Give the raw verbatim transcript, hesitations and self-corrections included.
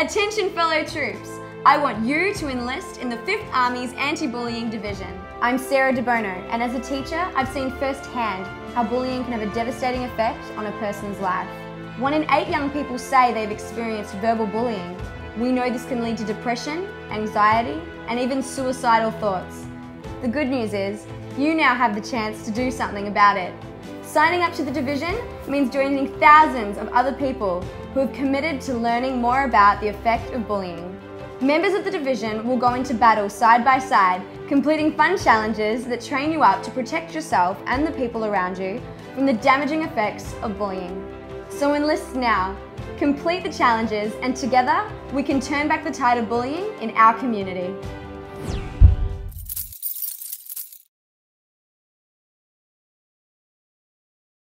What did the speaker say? Attention fellow troops, I want you to enlist in the Fifth Army's Anti-Bullying Division. I'm Sarah De Bono, and as a teacher, I've seen firsthand how bullying can have a devastating effect on a person's life. One in eight young people say they've experienced verbal bullying. We know this can lead to depression, anxiety, and even suicidal thoughts. The good news is, you now have the chance to do something about it. Signing up to the division means joining thousands of other people who have committed to learning more about the effect of bullying. Members of the division will go into battle side by side, completing fun challenges that train you up to protect yourself and the people around you from the damaging effects of bullying. So enlist now, complete the challenges, and together we can turn back the tide of bullying in our community.